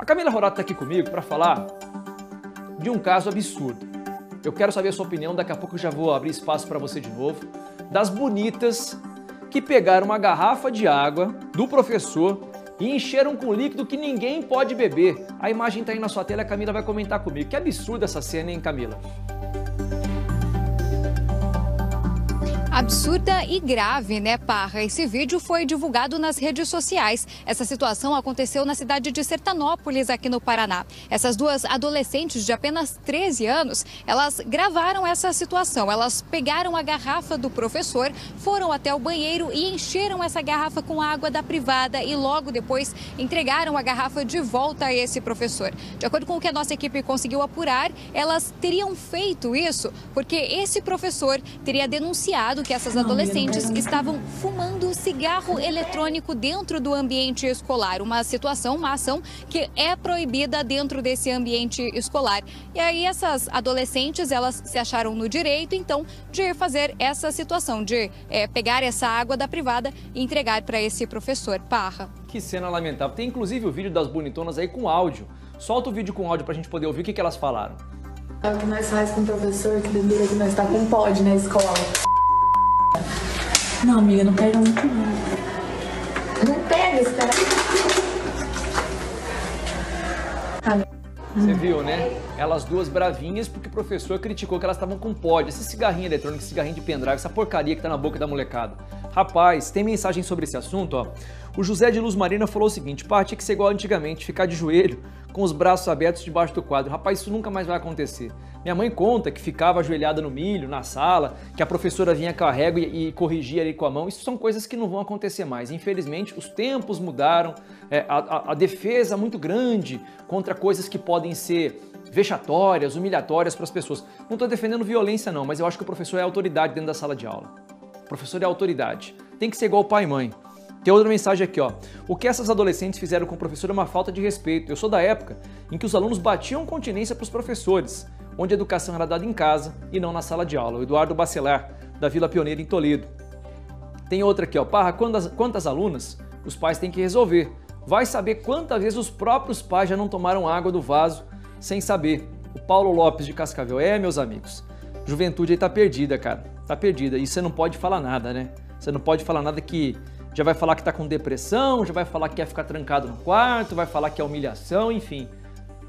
A Camila Rorato está aqui comigo para falar de um caso absurdo. Eu quero saber a sua opinião, daqui a pouco eu já vou abrir espaço para você de novo. Das bonitas que pegaram uma garrafa de água do professor e encheram com líquido que ninguém pode beber. A imagem está aí na sua tela, a Camila vai comentar comigo. Que absurdo essa cena, hein, Camila? Absurda e grave, né, Parra? Esse vídeo foi divulgado nas redes sociais. Essa situação aconteceu na cidade de Sertanópolis, aqui no Paraná. Essas duas adolescentes de apenas 13 anos, elas gravaram essa situação. Elas pegaram a garrafa do professor, foram até o banheiro e encheram essa garrafa com água da privada e logo depois entregaram a garrafa de volta a esse professor. De acordo com o que a nossa equipe conseguiu apurar, elas teriam feito isso porque esse professor teria denunciado que essas adolescentes estavam fumando cigarro eletrônico dentro do ambiente escolar. Uma situação, uma ação que é proibida dentro desse ambiente escolar. E aí essas adolescentes, elas se acharam no direito, então, de fazer essa situação, de pegar essa água da privada e entregar para esse professor. Parra. Que cena lamentável. Tem inclusive o vídeo das bonitonas aí com áudio. Solta o vídeo com áudio para a gente poder ouvir o que elas falaram. É o que nós faz com o professor, que bebida que nós está com pod na escola. Não, amiga, não pega muito não. Não pega esse cara. Você viu, né? Elas duas bravinhas porque o professor criticou que elas estavam com pod. Esse cigarrinho eletrônico, esse cigarrinho de pendrive, essa porcaria que tá na boca da molecada. Rapaz, tem mensagem sobre esse assunto, ó. O José de Luz Marina falou o seguinte: pá, tinha que ser igual antigamente, ficar de joelho com os braços abertos debaixo do quadro. Rapaz, isso nunca mais vai acontecer. Minha mãe conta que ficava ajoelhada no milho, na sala, que a professora vinha com a régua e corrigia ali com a mão. Isso são coisas que não vão acontecer mais. Infelizmente, os tempos mudaram, a defesa muito grande contra coisas que podem ser vexatórias, humilhatórias para as pessoas. Não estou defendendo violência não, mas eu acho que o professor é autoridade dentro da sala de aula. O professor é autoridade. Tem que ser igual pai e mãe. Tem outra mensagem aqui, ó. O que essas adolescentes fizeram com o professor é uma falta de respeito. Eu sou da época em que os alunos batiam continência para os professores, onde a educação era dada em casa e não na sala de aula. O Eduardo Bacelar, da Vila Pioneira, em Toledo. Tem outra aqui, ó. Parra, quantas alunas os pais têm que resolver. Vai saber quantas vezes os próprios pais já não tomaram água do vaso sem saber. O Paulo Lopes, de Cascavel. É, meus amigos, juventude aí tá perdida, cara. Tá perdida. E você não pode falar nada, né? Você não pode falar nada que... Já vai falar que tá com depressão, já vai falar que quer ficar trancado no quarto, vai falar que é humilhação, enfim.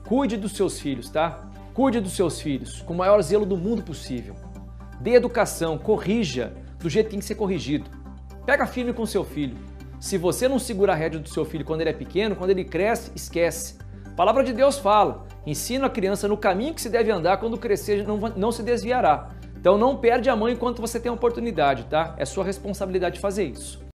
Cuide dos seus filhos, tá? Cuide dos seus filhos, com o maior zelo do mundo possível. Dê educação, corrija do jeito que tem que ser corrigido. Pega firme com seu filho. Se você não segura a rédea do seu filho quando ele é pequeno, quando ele cresce, esquece. A palavra de Deus fala, ensina a criança no caminho que se deve andar, quando crescer não se desviará. Então não perde a mão enquanto você tem a oportunidade, tá? É sua responsabilidade fazer isso.